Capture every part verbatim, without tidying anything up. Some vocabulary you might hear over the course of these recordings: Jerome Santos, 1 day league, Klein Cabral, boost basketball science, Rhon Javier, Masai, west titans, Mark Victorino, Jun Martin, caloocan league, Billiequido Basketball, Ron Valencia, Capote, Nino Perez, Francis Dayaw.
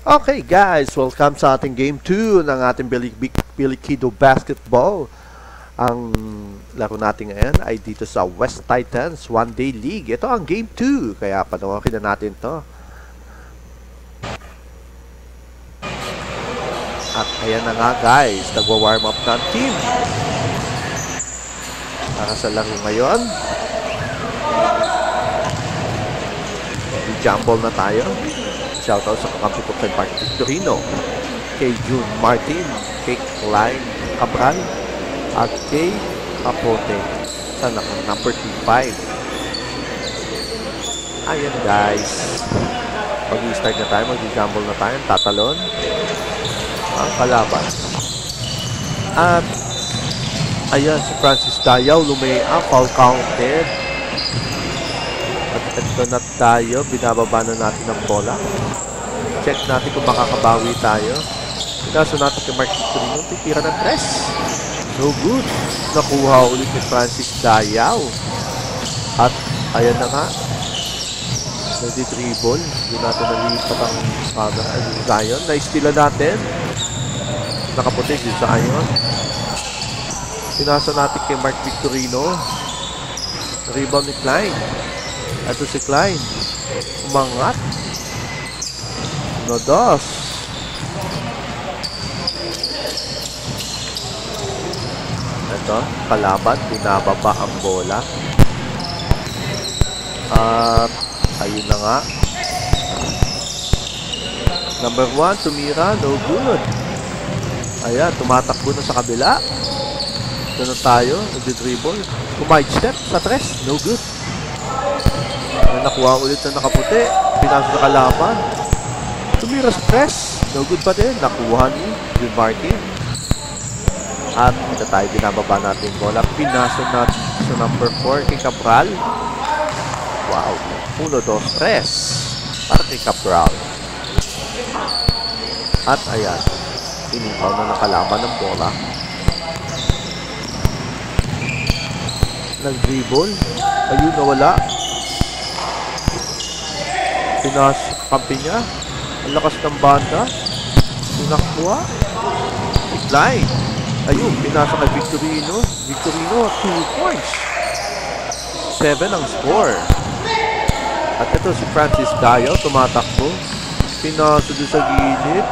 Okay guys, welcome sa ating game two ng ating Billiequido Basketball. Ang laro natin ngayon ay dito sa West Titans one-Day League. Ito ang game two, kaya panoorin na natin to. At ayan na nga guys, nagwa-warm up ng team para sa laro ngayon. I-jumble na tayo. Shoutout sa kakampi ko kay Mark Victorino, kay Jun Martin, kay Klein Cabral, at kay Capote sa number twenty-five. Ayan guys, mag-i-start na tayo, mag-i-jumble na tayo, tatalon ang kalaban. At ayan si Francis Dayaw, lumaya, foul counted. At ito na tayo, binababa na natin ang bola. Check natin kung makakabawi tayo. Kaso natin kay Mark Victorino, titira ng tres. No good. Nakuha ulit ni Francis Dayaw. At ayan na nga, nagdi-dribble. Hindi natin nalipat ang camera. Ayun, Zion. Naistila natin. Nakaputi si Zion. Pinasa natin kay Mark Victorino. Rebound ni Klein. Ito si Klein, umangat. Nodos. Ito, kalaban, binababa ang bola. At ayun na nga, number one, tumira, no good. Ayan, tumatakbo na sa kabila. Ito na tayo, nagdi-dribble. Kumide step sa tres, no good. Nakuha ulit na nakaputi, pinasok na kalaban, tumira sa press, no good pa din. Nakuha ni Jun Martin. At ito tayo, binababa natin bola, pinasok natin sa number four kay Cabral. Wow, one, two, three para kay Cabral. At ayan, inihaw na nakalaban ng bola. Nag-dribble, ayun, nawala. Pinaskampi niya. Ang lakas ng banda. Pinakwa. Line. Ayun, pinasa kay Victorino. Victorino, two points. seven ang score. At ito si Francis Dayaw, tumatakbo. Pinasa doon sa gilid.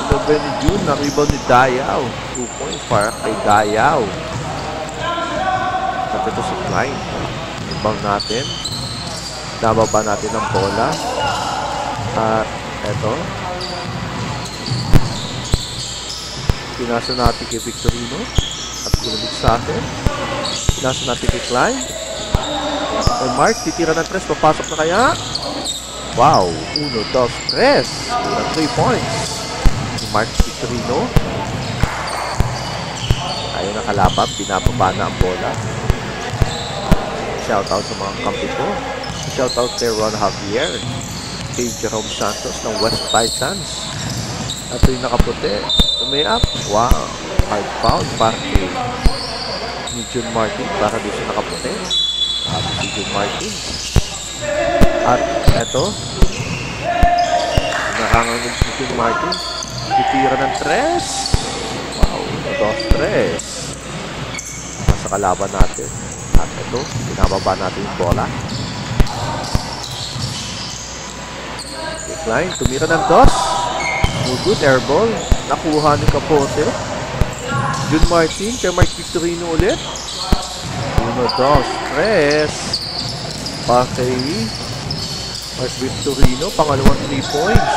Sinabi ni June, na-rebound ni Dayaw. two points para kay Dayaw. At ito si Klein. Rebound natin. Nababa natin ang bola. At eto, pinasa natin kay Victorino. At kumalik sa atin. Pinasa natin kay Klein. And Mark, titira ng tres. Papasok na kaya? Wow! one, two, three. three points. Mark Victorino. Ayaw na kalaban. Pinababa na ang bola. Shoutout sa mga kampi ko. Shoutout kay Rhon Javier, kay Jerome Santos ng West Titans. Ito yung nakaputi. Umay up. Wow. five pound para kay ni Jun Martin. Para doon siya nakaputi. Para kay Jun Martin. At eto, nakangang ni Jun Martin. Itira ng tres. Wow. two, three. Nasa kalaban natin. At eto, pinababa natin yung bola. Klein, tumira ng dos. No good, airball. Nakuha ni Capote. Jun Martin, kay Mark Victorino ulit. one, two, three. Pakay Mark Victorino, pangalawang three points.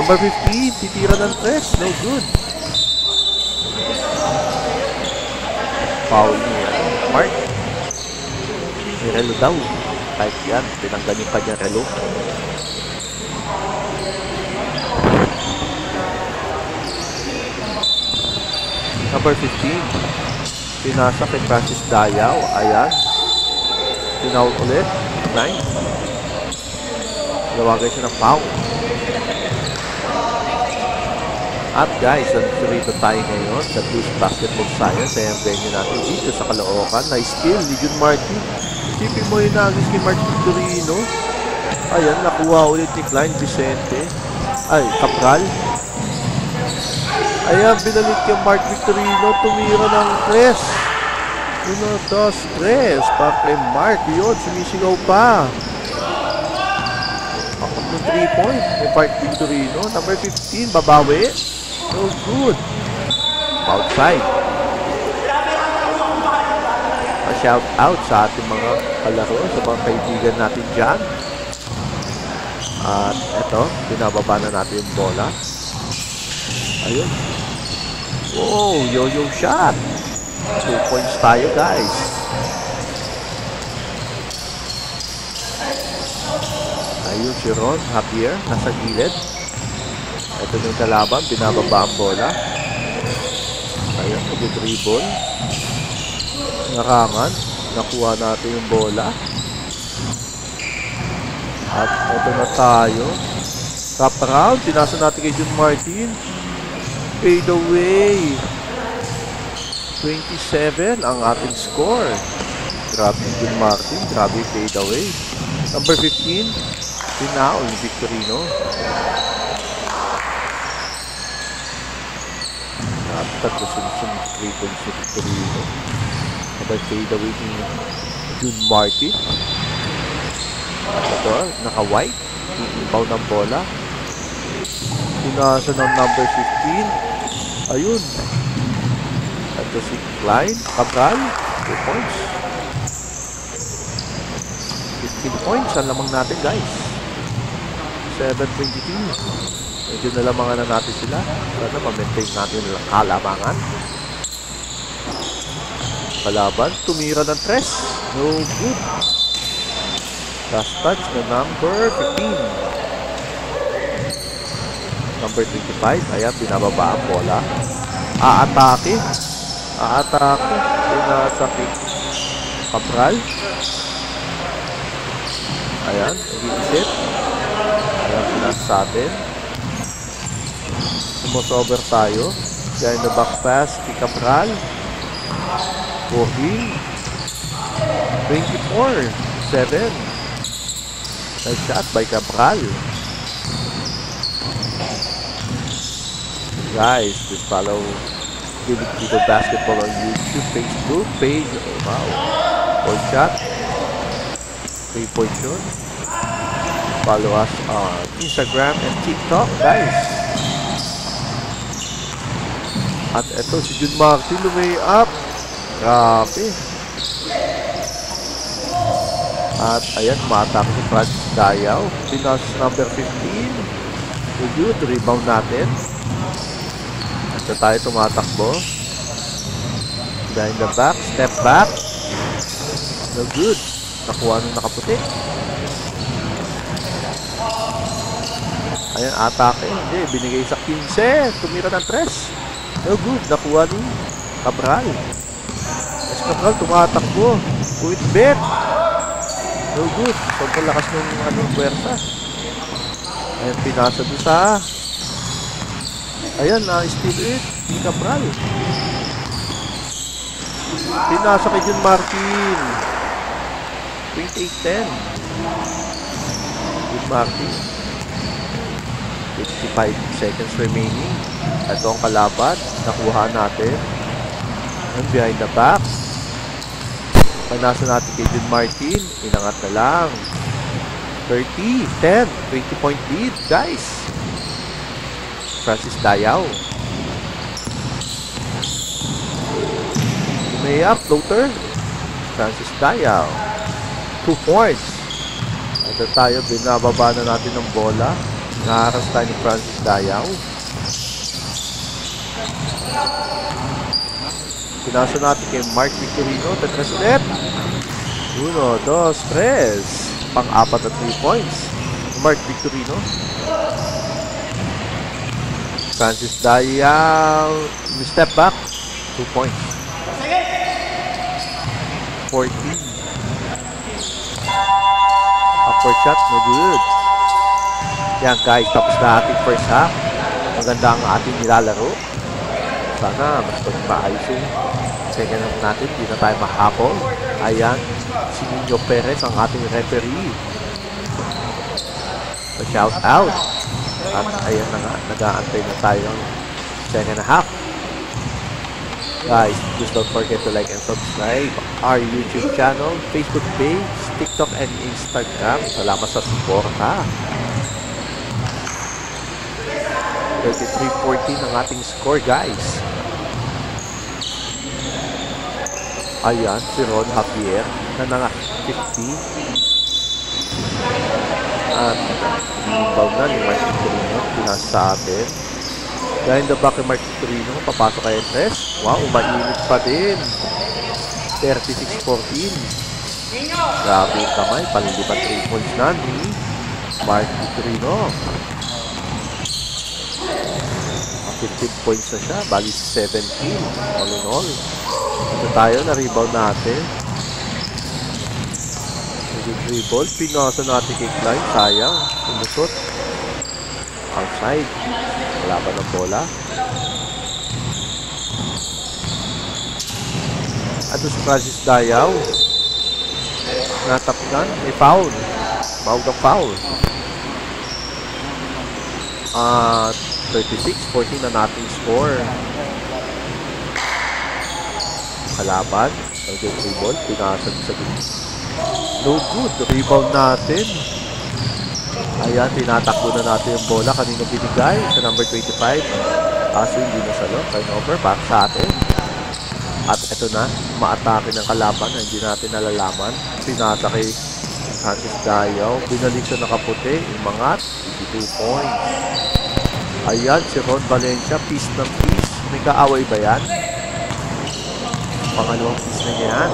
Number fifteen, titira ng tres. No good. Foul niya. Mark. May relo daw. Kahit yan, pinanggaling pa niya relo. Number fifteen, pinasa kay Francis Dayaw. Ayan, tinaw ulit. nine. Lawagay siya ng foul. At guys, nandito tayo ngayon sa Blues Basketball Science. Ayan, venue natin dito sa Caloocan. Nice kill ni Jun Martin. Sipin mo yung nagis kay Mark Victorino. Ayan, nakuha ulit ni Klein Vicente. ay Cabral. Ayan, binalit yung Mark Victorino, tumira ng tres. Uno, dos, tres para kay Mark. Yun, sumisigaw pa ako ng three point yung Mark Victorino. Number fifteen, babawi. So good. Outside. Shout out sa ating mga kalaro, sa mga kaibigan natin dyan. At eto, binababa na natin yung bola. Ayun. Wow, yo-yo shot. Two points tayo, guys. Ayun si Rhon Javier, nasa gilid. Eto yung kalaban, binababa ang bola. Ayun, mag-dribble. Naraman, nakuha natin yung bola. At ito na tayo. Top round, tinasa natin kay Jun Martin. Fade away. Twenty-seven ang ating score. Grabe Jun Martin, grabe fade away. Number fifteen, tinaon Victorino. At tatlo-sunod three points si Victorino. By fade away ni Jun Martin. At ito, naka-white. Ibaw ng bola. Pinasa ng number fifteen. Ayun. At ito si Klein Cabral. two points. fifteen points ang lamang natin, guys. seven twenty-two. Medyo nalamangan na natin sila. Sana ma-maintain natin yung kalamangan. Kalaban, tumira ng tres. No good. Last touch na number fifteen. Number twenty-five. Ayan, pinababa ang bola. Aatake. Aatake. Pinasakit. Cabral. Ayan, nag-iisip. Ayan, pinasatin. Sumusover tayo. Kaya na back pass kay Cabral. twenty-four seven. Nice shot by Cabral. Guys, please follow Billiequido Basketball on YouTube, Facebook page. Oh, wow. One shot. Three point shot. Follow us on Instagram and TikTok, guys. At eto si Jun Martin, way up. Grabe. At ayan, matak si Francis Dayaw. Pinas number fifteen. Good, rebound natin. At na tayo tumatakbo. Behind the back, step back. No good. Nakuha nung nakaputi. Ayan, atake. Hindi, binigay sa fifteen. Tumira ng tres. No good. Nakuha nung Cabral. Cabral tumatakbo. Quit bet. No good. Sobrang lakas ng anong puwersa. Ayan, pinasa doon sa... Ayan, uh, steal it. Cabral. Pinasa kay Jun Martin. twenty-eight ten. Jun Martin. fifty-five seconds remaining. Ito ang kalaban. Nakuha natin. And behind the back. Panasa natin kay Jun Martin. Inangat na lang. thirty ten. twenty point lead, guys. Francis Dayaw. May up, floater. Francis Dayaw. two points. Ito tayo, binababa na natin ng bola. Nakaras tayo ni Francis Dayaw. Pinasa natin kay Mark Victorino. Tetras ulit. Uno, dos, tres. Pang-apat at three points. Mark Victorino. Francis Dayaw. Step back. two points. fourteen. Upward shot. No good. Yan guys. Tapos na ating first half. Maganda ang ating nilalaro. Sana mas pagpaayos yung second half natin, hindi na tayo mahapon. Ayan, si Nino Perez ang ating referee. Shout out at ayan na nga, nag-aantay na tayo ng second half. Guys, just don't forget to like and subscribe our YouTube channel, Facebook page, TikTok, and Instagram. Salamat sa suporta. thirty-three fourteen ang ating score, guys. Ayan, si Rhon Javier na nang fifty. At rebound na ni Mark Victorino, pinasabit. Dahil the back ni Mark Victorino, papasok kay Andres. Wow, umainit pa din. thirty-six fourteen. Grabe yung kamay, palilipat three points na ni Mark Victorino. fifteen points na siya, bali seventeen. All in all. Ito tayo, na-rebound natin. Dribble, pinasa natin kay Klein, sayang, umusot outside, wala pa ng bola. At si Francis Dayaw natapkan, may foul, mawag ang foul. At thirty-six fourteen na nating score. Kalaban, dribble, pinasa sa gilid. No good. Rebound natin. Ayan, tinatakbo na natin yung bola. Kanino binigay? Sa number twenty-five. Kaso hindi na salo. Turnover back sa atin. At eto na, maatake ng kalaban na hindi natin nalalaman. Pinata kay Francis Dayaw. Binalik siya na Capote. Umangat. fifty-two points. Ayan, si Ron Valencia. Piece ng piece. May kaaway ba yan? Pangalawang piece na yan.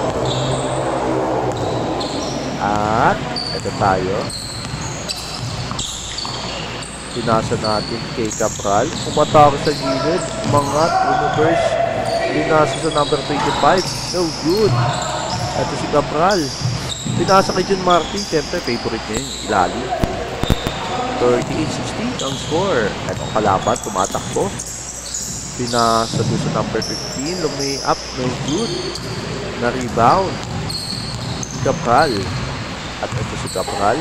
At ito tayo, pinasa natin kay Cabral, umatake sa gilid, umangat, reverse, pinasa sa number twenty-five, no good. Ito si Cabral, pinasa kay Jun Martin, siyempre favorite niya yung ilalim. Thirty-eight sixteen ang score. Ito kalaban, tumatakbo, pinasa doon sa number fifteen, lumay up, no good. Na rebound Cabral. At ito si Cabral,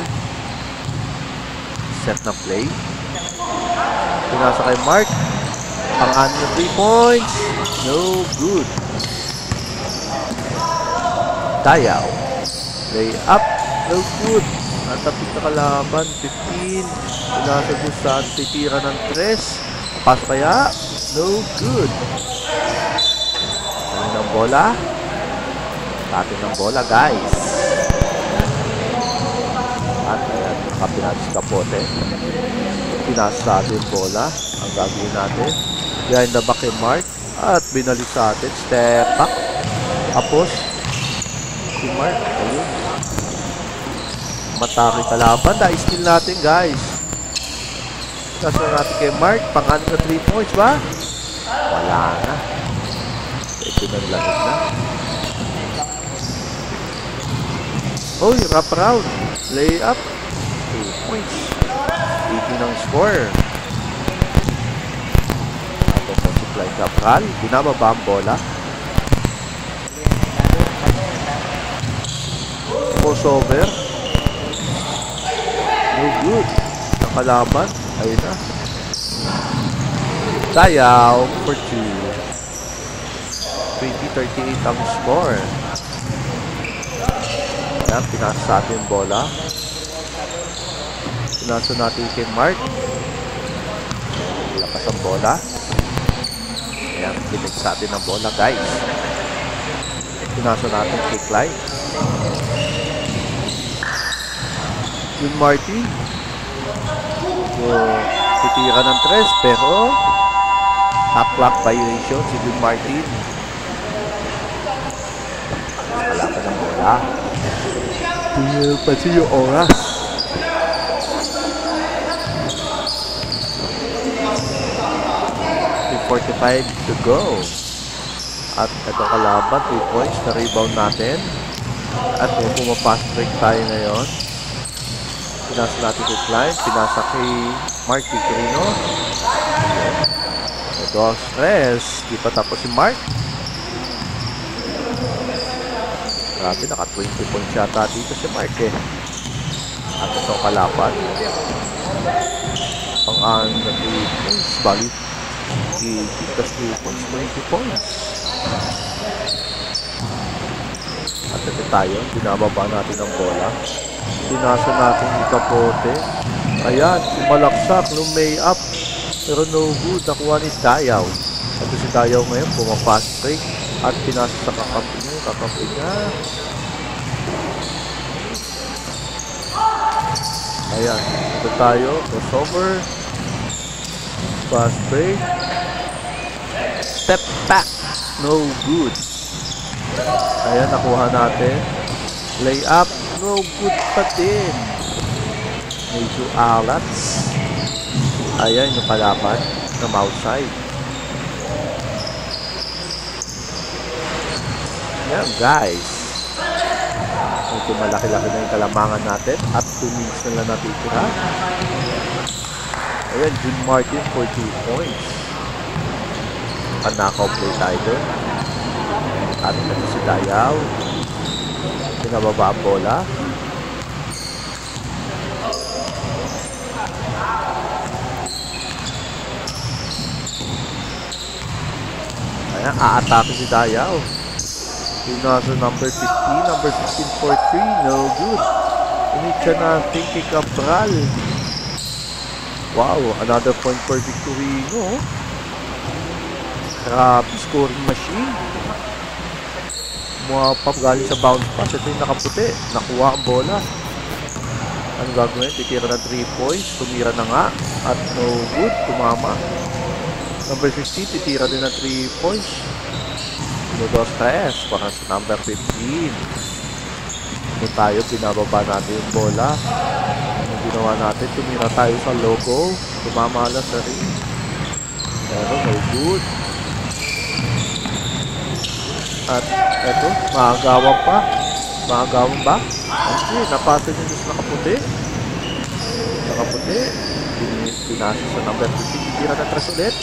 set na play, pinasa kay Mark, pang-anim na three points, no good. Dayaw, play up, no good. At tapos na kalaban, fifteen, pinasa doon sa titira ng three, pass kaya, no good. Ano ng bola? Tatin ng bola, guys. At ayan, kapinati si Capote, pinasa sa atin bola. Ang gagawin natin, behind the back kay Mark, at binalik sa atin, step back. Tapos si Mark, ayun, matake kalaban. Da-steal natin, guys. Kasi natin kay Mark, pang-anim na three points ba? Wala na. Ito na lamig na. Uy, wrap around, lay up, two points, eighteen ang score. At ito sa supply Cabral, binababa ang bola. Crossover, no good. Nakalaban, ayun na. Dayaw for two. twenty thirty-eight ang score. Ayan, pinasa sa atin yung bola. Pinasa natin kay Mark. Lakas ang bola. Ayan, pinag sa atin ang bola, guys. Pinasa natin kay Klein. Yung Marty. So, titira ng tres, pero half clock violation si Jun Martin. Wala pa ng bola. Pati yung oras. three forty-five to go. At ito kalaban, two points, na-rebound natin. At kung pumapast break tayo ngayon, pinasa natin yung Klein, pinasa kay Mark Victorino. Ito ang stress, di pa tapos si Mark. Grabe, naka twenty points yata dito si Mark eh. At ito kalaban, pang on the points, valid. He kicked us two points, twenty points. At ito tayo, binababa natin ang bola. Pinasa natin ni Capote. Ayan, malaksak, lumay up. Pero no good, nakuha ni Dayaw. Ito si Dayaw ngayon, pumapast break. At pinasa sa kakapi niya, kakapi niya. Ayan, ito tayo, crossover, fast break, step back, no good. Ayan, nakuha natin, lay up, no good pa din. Medyo alats. Ayan, yung palapan ng outside. Ayan guys, medyo malaki-laki na yung kalamangan natin at two minutes na lang natitira. Ayan, Jun Martin for two points. Panakaw play tayo doon. At ito si Dayaw, pinababa ang bola. Ayan, aatake si Dayaw. Pinasa number fifteen, number fifteen for three, no good. Initya na Klein Cabral. Wow, another point for Victorino. Grabe, scoring machine. Mga papagaling sa bounce pass. Ito yung nakaputi, nakuha ang bola. Ano gagawin? Titira na three points, tumira na nga. At no good, tumama. Number fifteen, titira din na three points. Dos tres, para sa number fifteen. Ito tayo, pinababa natin yung bola. Ano ginawa natin? Tumira tayo sa logo. Tumamala sa rin. Pero no good. At eto, maagawang pa. Maagawang ba? Okay, napasa nyo yung nakaputi. Nakaputi. Pinasa sa number fifteen. Titira na tres ulit.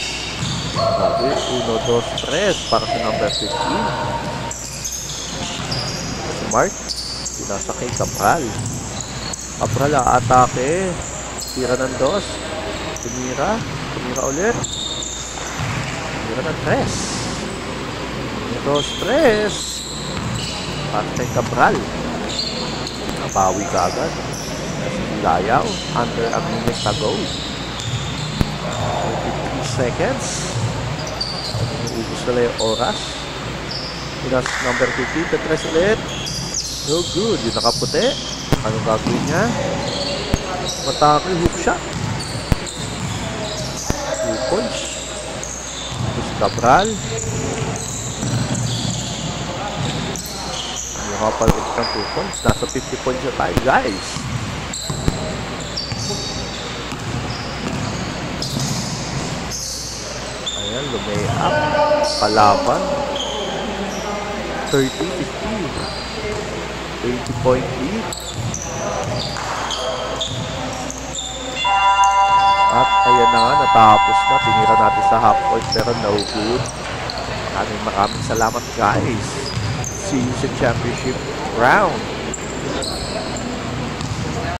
Sabi, one, two, three para sa number fifteen. Si Mark, pinasa kay Cabral. Cabral aatake. Tira ng dos. Tumira. Tumira ulit. Tumira ng three. one, two, three. Para kay Cabral. Nabawi ka agad. Dayaw. Under a minute to go. twenty-three seconds. Ubus na lang yung oras. Pinas number fifteen, Petres ulit. No good, yung nakaputi. Anong gagawin niya? Matake, hook shot. two points. Ubus Cabral. Yung kapalit ng two points. Nasa fifty points na tayo guys. Lumay up, palaban, thirty, fifty, twenty point lead. At ayan na nga, natapos na, pinira natin sa half point pero no good. Maraming maraming salamat guys. See you sa championship round.